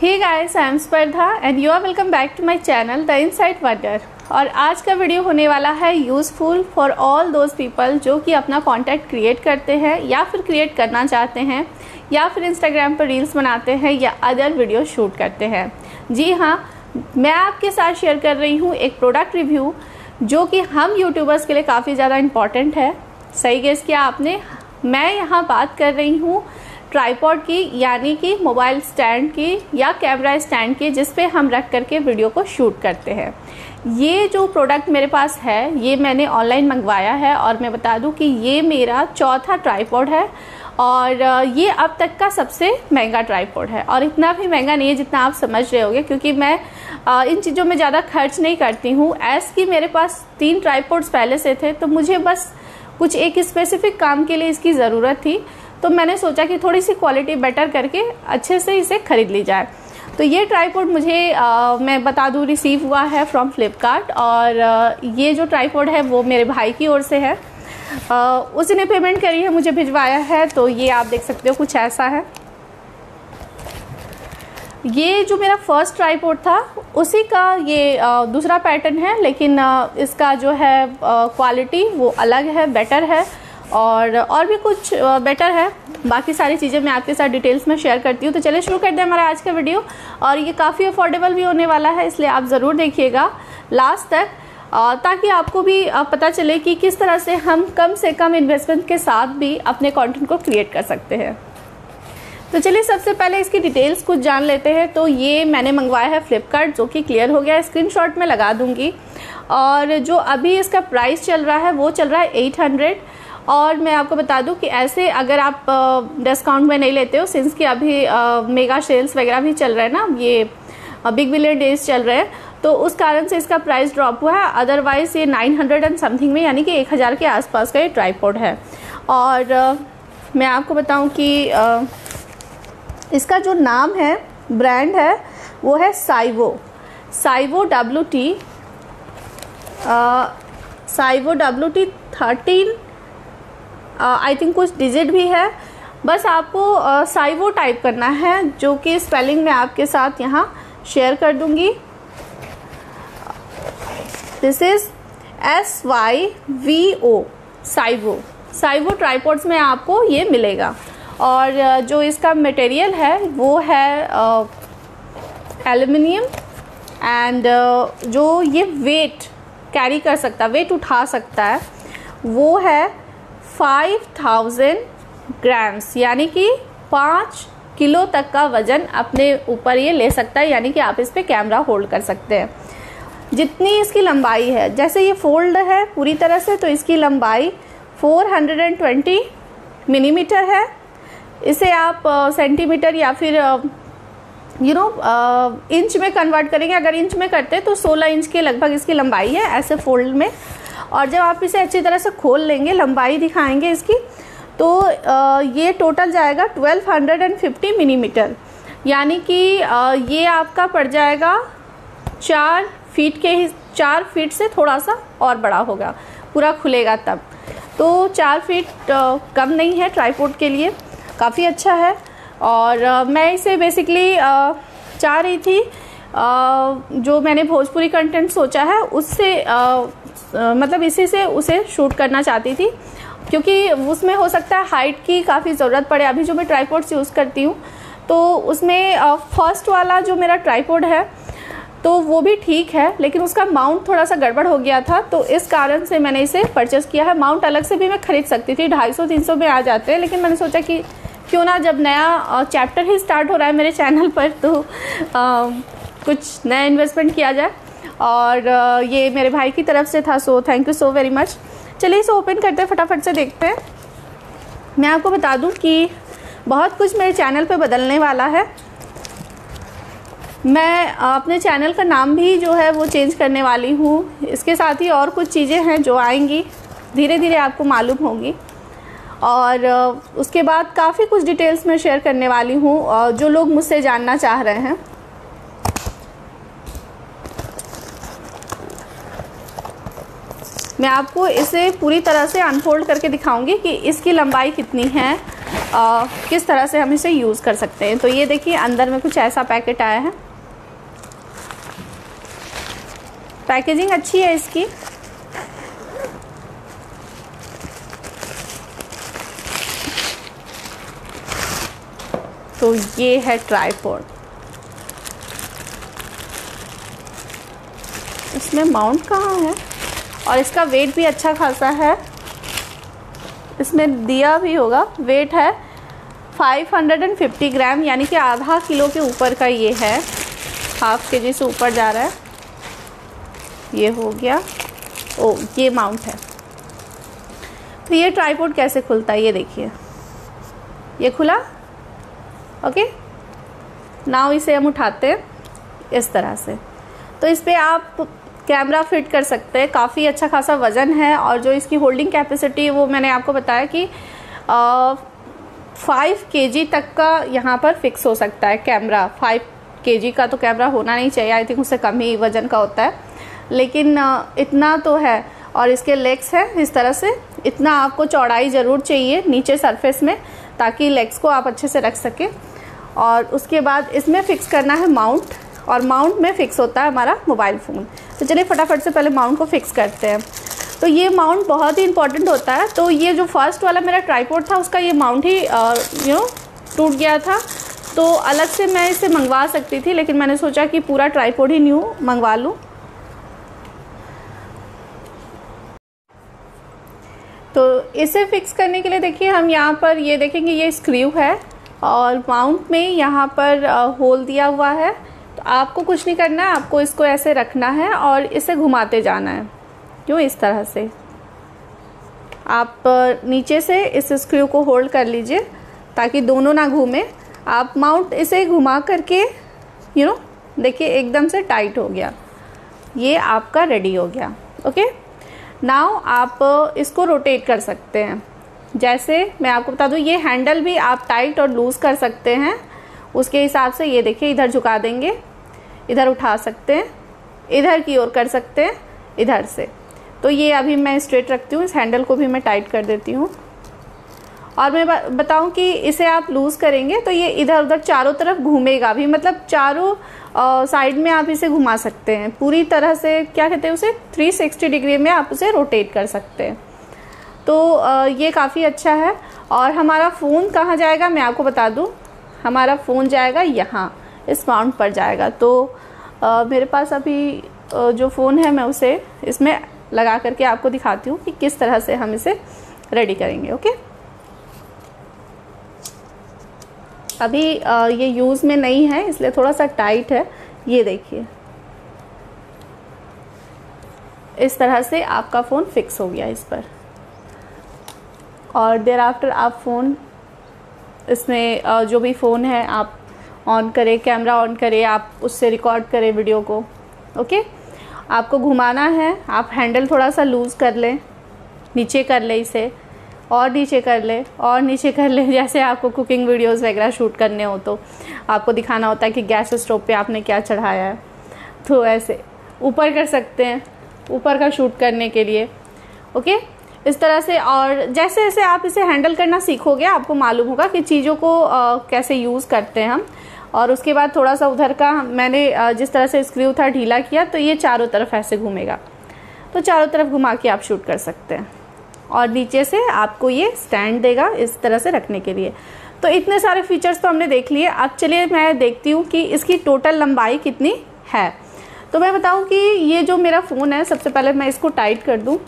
Hey guys, I am Spardha and you are welcome back to my channel the inside wonder. और आज का video होने वाला है useful for all those people जो कि अपना कॉन्टैक्ट क्रिएट करते हैं या फिर क्रिएट करना चाहते हैं या फिर इंस्टाग्राम पर रील्स बनाते हैं या अदर वीडियो शूट करते हैं। जी हाँ, मैं आपके साथ शेयर कर रही हूँ एक प्रोडक्ट रिव्यू जो कि हम यूट्यूबर्स के लिए काफ़ी ज़्यादा इम्पॉर्टेंट है। सही गेस किया आपने, मैं यहाँ बात कर रही हूँ ट्राइपॉड की, यानी कि मोबाइल स्टैंड की या कैमरा स्टैंड की, जिस पे हम रख करके वीडियो को शूट करते हैं। ये जो प्रोडक्ट मेरे पास है ये मैंने ऑनलाइन मंगवाया है और मैं बता दूं कि ये मेरा चौथा ट्राइपॉड है और ये अब तक का सबसे महंगा ट्राइपॉड है। और इतना भी महंगा नहीं है जितना आप समझ रहे होंगे, क्योंकि मैं इन चीज़ों में ज़्यादा खर्च नहीं करती हूँ। ऐसे कि मेरे पास 3 ट्राइपॉड्स पहले से थे, तो मुझे बस कुछ एक स्पेसिफिक काम के लिए इसकी ज़रूरत थी, तो मैंने सोचा कि थोड़ी सी क्वालिटी बेटर करके अच्छे से इसे ख़रीद ली जाए। तो ये ट्राइपॉड मुझे मैं बता दूँ रिसीव हुआ है फ्रॉम फ्लिपकार्ट और ये जो ट्राइपॉड है वो मेरे भाई की ओर से है। उसने पेमेंट करी है, मुझे भिजवाया है। तो ये आप देख सकते हो कुछ ऐसा है। ये जो मेरा फर्स्ट ट्राइपॉड था उसी का ये दूसरा पैटर्न है, लेकिन इसका जो है क्वालिटी वो अलग है, बेटर है और भी कुछ बेटर है। बाकी सारी चीज़ें मैं आपके साथ डिटेल्स में शेयर करती हूँ। तो चलिए शुरू करते हैं हमारा आज का वीडियो। और ये काफ़ी अफोर्डेबल भी होने वाला है, इसलिए आप ज़रूर देखिएगा लास्ट तक, ताकि आपको भी पता चले कि किस तरह से हम कम से कम इन्वेस्टमेंट के साथ भी अपने कंटेंट को क्रिएट कर सकते हैं। तो चलिए सबसे पहले इसकी डिटेल्स कुछ जान लेते हैं। तो ये मैंने मंगवाया है फ्लिपकार्ट, जो कि क्लियर हो गया, स्क्रीनशॉट में लगा दूँगी। और जो अभी इसका प्राइस चल रहा है वो चल रहा है 800। और मैं आपको बता दूं कि ऐसे अगर आप डिस्काउंट में नहीं लेते हो, सिंस कि अभी मेगा सेल्स वगैरह भी चल रहा है ना, ये बिग बिलियन डेज चल रहे हैं, तो उस कारण से इसका प्राइस ड्रॉप हुआ है। अदरवाइज़ ये 900 एंड समथिंग में, यानी कि 1000 के आसपास का ये ट्राइपॉड है। और मैं आपको बताऊं कि इसका जो नाम है, ब्रांड है, वो है साइवो WT 13, आई थिंक कुछ डिजिट भी है। बस आपको साइवो टाइप करना है, जो कि स्पेलिंग मैं आपके साथ यहाँ शेयर कर दूँगी। This is SYVO Syvo. Syvo tripods में आपको ये मिलेगा। और जो इसका मटेरियल है वो है एल्युमिनियम एंड जो ये वेट कैरी कर सकता है, वेट उठा सकता है, वो है 5000 ग्राम्स, यानी कि 5 किलो तक का वज़न अपने ऊपर ये ले सकता है। यानी कि आप इस पर कैमरा होल्ड कर सकते हैं। जितनी इसकी लंबाई है, जैसे ये फोल्ड है पूरी तरह से, तो इसकी लंबाई 420 मिलीमीटर है। इसे आप सेंटीमीटर या फिर इंच में कन्वर्ट करेंगे, अगर इंच में करते हैं तो 16 इंच के लगभग इसकी लंबाई है, ऐसे फोल्ड में। और जब आप इसे अच्छी तरह से खोल लेंगे, लंबाई दिखाएंगे इसकी, तो ये टोटल जाएगा 1250 मिलीमीटर, यानी कि ये आपका पड़ जाएगा 4 फीट से थोड़ा सा और बड़ा होगा, पूरा खुलेगा तब। तो 4 फीट कम नहीं है, ट्राइपॉड के लिए काफ़ी अच्छा है। और मैं इसे बेसिकली चाह रही थी, जो मैंने भोजपुरी कंटेंट सोचा है उससे मतलब इसी से उसे शूट करना चाहती थी, क्योंकि उसमें हो सकता है हाइट की काफ़ी ज़रूरत पड़े। अभी जो मैं ट्राइपॉड्स यूज़ करती हूँ तो उसमें फर्स्ट वाला जो मेरा ट्राइपॉड है तो वो भी ठीक है, लेकिन उसका माउंट थोड़ा सा गड़बड़ हो गया था, तो इस कारण से मैंने इसे परचेस किया है। माउंट अलग से भी मैं ख़रीद सकती थी, 250-300 में आ जाते हैं, लेकिन मैंने सोचा कि क्यों ना, जब नया चैप्टर ही स्टार्ट हो रहा है मेरे चैनल पर, तो कुछ नया इन्वेस्टमेंट किया जाए। और ये मेरे भाई की तरफ से था, so thank you so very much. चलिए इसे ओपन करते हैं, फटाफट से देखते हैं। मैं आपको बता दूं कि बहुत कुछ मेरे चैनल पे बदलने वाला है। मैं अपने चैनल का नाम भी जो है वो चेंज करने वाली हूँ। इसके साथ ही और कुछ चीज़ें हैं जो आएंगी, धीरे धीरे आपको मालूम होंगी। और उसके बाद काफ़ी कुछ डिटेल्स मैं शेयर करने वाली हूँ जो लोग मुझसे जानना चाह रहे हैं। मैं आपको इसे पूरी तरह से अनफोल्ड करके दिखाऊंगी कि इसकी लंबाई कितनी है, किस तरह से हम इसे यूज़ कर सकते हैं। तो ये देखिए अंदर में कुछ ऐसा पैकेट आया है, पैकेजिंग अच्छी है इसकी। तो ये है ट्राइपॉड, इसमें माउंट कहाँ है, और इसका वेट भी अच्छा खासा है, इसमें दिया भी होगा, वेट है 550 ग्राम, यानी कि आधा किलो के ऊपर का ये है, हाफ केजी से ऊपर जा रहा है। ये हो गया, ओ ये माउंट है। तो ये ट्राइपॉड कैसे खुलता है, ये देखिए, ये खुला। ओके, नाउ इसे हम उठाते हैं इस तरह से। तो इस पर आप कैमरा फिट कर सकते हैं, काफ़ी अच्छा खासा वज़न है, और जो इसकी होल्डिंग कैपेसिटी वो मैंने आपको बताया कि 5 केजी तक का यहाँ पर फिक्स हो सकता है कैमरा। 5 केजी का तो कैमरा होना नहीं चाहिए, आई थिंक उससे कम ही वज़न का होता है, लेकिन इतना तो है। और इसके लेग्स हैं इस तरह से, इतना आपको चौड़ाई ज़रूर चाहिए नीचे सरफेस में, ताकि लेग्स को आप अच्छे से रख सकें। और उसके बाद इसमें फ़िक्स करना है माउंट, और माउंट में फ़िक्स होता है हमारा मोबाइल फ़ोन। तो चलिए फटाफट से पहले माउंट को फ़िक्स करते हैं। तो ये माउंट बहुत ही इंपॉर्टेंट होता है। तो ये जो फर्स्ट वाला मेरा ट्राइपॉड था, उसका ये माउंट ही टूट गया था, तो अलग से मैं इसे मंगवा सकती थी, लेकिन मैंने सोचा कि पूरा ट्राइपॉड ही न्यू मंगवा लूँ। तो इसे फ़िक्स करने के लिए देखिए हम यहाँ पर ये देखेंगे, ये स्क्रू है, और माउंट में यहाँ पर होल दिया हुआ है। तो आपको कुछ नहीं करना है, आपको इसको ऐसे रखना है और इसे घुमाते जाना है, यूँ इस तरह से। आप नीचे से इस स्क्रू को होल्ड कर लीजिए ताकि दोनों ना घूमें। आप माउंट इसे घुमा करके देखिए एकदम से टाइट हो गया, ये आपका रेडी हो गया। ओके, नाउ आप इसको रोटेट कर सकते हैं। जैसे मैं आपको बता दूं, ये हैंडल भी आप टाइट और लूज़ कर सकते हैं, उसके हिसाब से। ये देखिए इधर झुका देंगे, इधर उठा सकते हैं, इधर की ओर कर सकते हैं, इधर से। तो ये अभी मैं स्ट्रेट रखती हूँ, इस हैंडल को भी मैं टाइट कर देती हूँ। और मैं बताऊँ कि इसे आप लूज़ करेंगे तो ये इधर उधर चारों तरफ घूमेगा भी, मतलब चारों साइड में आप इसे घुमा सकते हैं पूरी तरह से। क्या कहते हैं उसे, 360 डिग्री में आप उसे रोटेट कर सकते हैं। तो ये काफ़ी अच्छा है। और हमारा फ़ोन कहाँ जाएगा मैं आपको बता दूँ, हमारा फ़ोन जाएगा यहाँ इस माउंट पर जाएगा। तो मेरे पास अभी जो फ़ोन है मैं उसे इसमें लगा करके आपको दिखाती हूँ कि किस तरह से हम इसे रेडी करेंगे। ओके, अभी ये यूज़ में नहीं है इसलिए थोड़ा सा टाइट है। ये देखिए इस तरह से आपका फ़ोन फिक्स हो गया इस पर, और देयर आफ्टर आप फ़ोन इसमें जो भी फ़ोन है आप ऑन करें, कैमरा ऑन करें, आप उससे रिकॉर्ड करें वीडियो को। ओके, आपको घुमाना है, आप हैंडल थोड़ा सा लूज़ कर लें, नीचे कर लें इसे, और नीचे कर ले, और नीचे कर ले। जैसे आपको कुकिंग वीडियोस वगैरह शूट करने हो तो आपको दिखाना होता है कि गैस स्टोव पे आपने क्या चढ़ाया है, तो ऐसे ऊपर कर सकते हैं, ऊपर का शूट करने के लिए। ओके, इस तरह से। और जैसे जैसे आप इसे हैंडल करना सीखोगे आपको मालूम होगा कि चीज़ों को कैसे यूज़ करते हैं हम। और उसके बाद थोड़ा सा उधर का मैंने जिस तरह से स्क्रू था ढीला किया, तो ये चारों तरफ ऐसे घूमेगा, तो चारों तरफ घुमा के आप शूट कर सकते हैं। और नीचे से आपको ये स्टैंड देगा इस तरह से रखने के लिए। तो इतने सारे फीचर्स तो हमने देख लिए। अब चलिए मैं देखती हूँ कि इसकी टोटल लंबाई कितनी है। तो मैं बताऊँ कि ये जो मेरा फ़ोन है, सबसे पहले मैं इसको टाइट कर दूँ,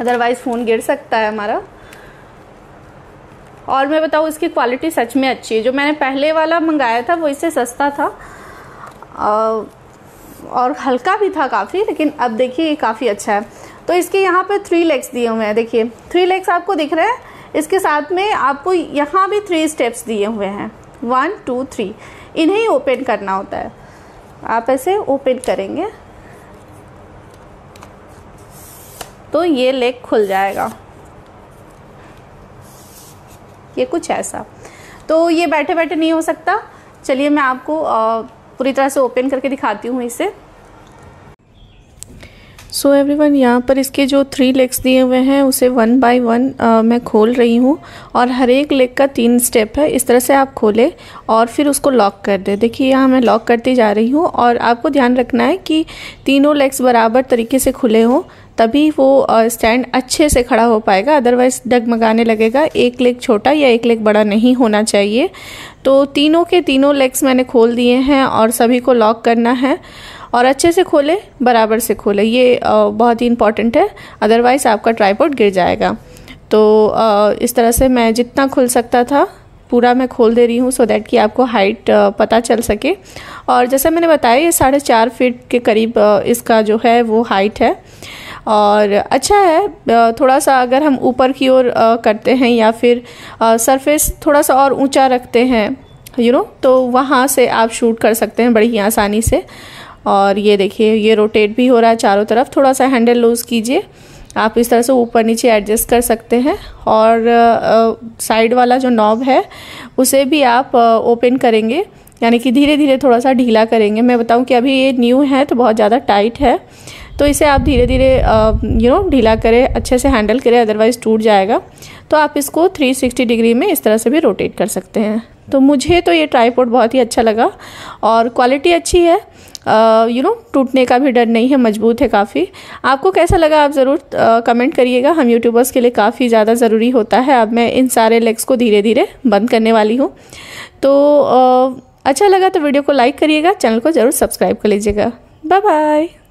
अदरवाइज़ फ़ोन गिर सकता है हमारा। और मैं बताऊँ इसकी क्वालिटी सच में अच्छी है। जो मैंने पहले वाला मंगाया था वो इससे सस्ता था और हल्का भी था काफ़ी, लेकिन अब देखिए ये काफ़ी अच्छा है। तो इसके यहाँ पे 3 लेग्स दिए हुए हैं, देखिए 3 लेग्स आपको दिख रहे हैं। इसके साथ में आपको यहाँ भी 3 स्टेप्स दिए हुए हैं, 1 2 3। इन्हें ओपन करना होता है, आप ऐसे ओपन करेंगे तो ये लेग खुल जाएगा, ये कुछ ऐसा। तो ये बैठे बैठे नहीं हो सकता। चलिए मैं आपको पूरी तरह से ओपन करके दिखाती हूँ इसे। सो एवरीवन यहाँ पर इसके जो 3 लेग्स दिए हुए हैं उसे 1 बाय 1 मैं खोल रही हूँ और हर एक लेग का 3 स्टेप है। इस तरह से आप खोलें और फिर उसको लॉक कर दें। देखिए यहाँ मैं लॉक करती जा रही हूँ और आपको ध्यान रखना है कि तीनों लेग्स बराबर तरीके से खुले हों, तभी वो स्टैंड अच्छे से खड़ा हो पाएगा, अदरवाइज़ डगमगाने लगेगा। एक लेग छोटा या एक लेग बड़ा नहीं होना चाहिए। तो तीनों के तीनों लेग्स मैंने खोल दिए हैं और सभी को लॉक करना है और अच्छे से खोले, बराबर से खोले, ये बहुत ही इम्पॉर्टेंट है, अदरवाइज़ आपका ट्राइपॉड गिर जाएगा। तो इस तरह से मैं जितना खुल सकता था पूरा मैं खोल दे रही हूँ सो दैट कि आपको हाइट पता चल सके। और जैसा मैंने बताया ये 4.5 फीट के करीब इसका जो है वो हाइट है और अच्छा है। थोड़ा सा अगर हम ऊपर की ओर करते हैं या फिर सरफेस थोड़ा सा और ऊंचा रखते हैं तो वहाँ से आप शूट कर सकते हैं बड़ी ही आसानी से। और ये देखिए ये रोटेट भी हो रहा है चारों तरफ। थोड़ा सा हैंडल लूज कीजिए, आप इस तरह से ऊपर नीचे एडजस्ट कर सकते हैं। और साइड वाला जो नॉब है उसे भी आप ओपन करेंगे, यानी कि धीरे धीरे थोड़ा सा ढीला करेंगे। मैं बताऊं कि अभी ये न्यू है तो बहुत ज़्यादा टाइट है, तो इसे आप धीरे धीरे ढीला करें, अच्छे से हैंडल करें, अदरवाइज़ टूट जाएगा। तो आप इसको 360 डिग्री में इस तरह से भी रोटेट कर सकते हैं। तो मुझे तो ये ट्राइपॉड बहुत ही अच्छा लगा और क्वालिटी अच्छी है, टूटने का भी डर नहीं है, मजबूत है काफ़ी। आपको कैसा लगा आप ज़रूर कमेंट करिएगा, हम यूट्यूबर्स के लिए काफ़ी ज़्यादा ज़रूरी होता है। अब मैं इन सारे लेग्स को धीरे धीरे बंद करने वाली हूँ। तो अच्छा लगा तो वीडियो को लाइक करिएगा, चैनल को ज़रूर सब्सक्राइब कर लीजिएगा। Bye bye.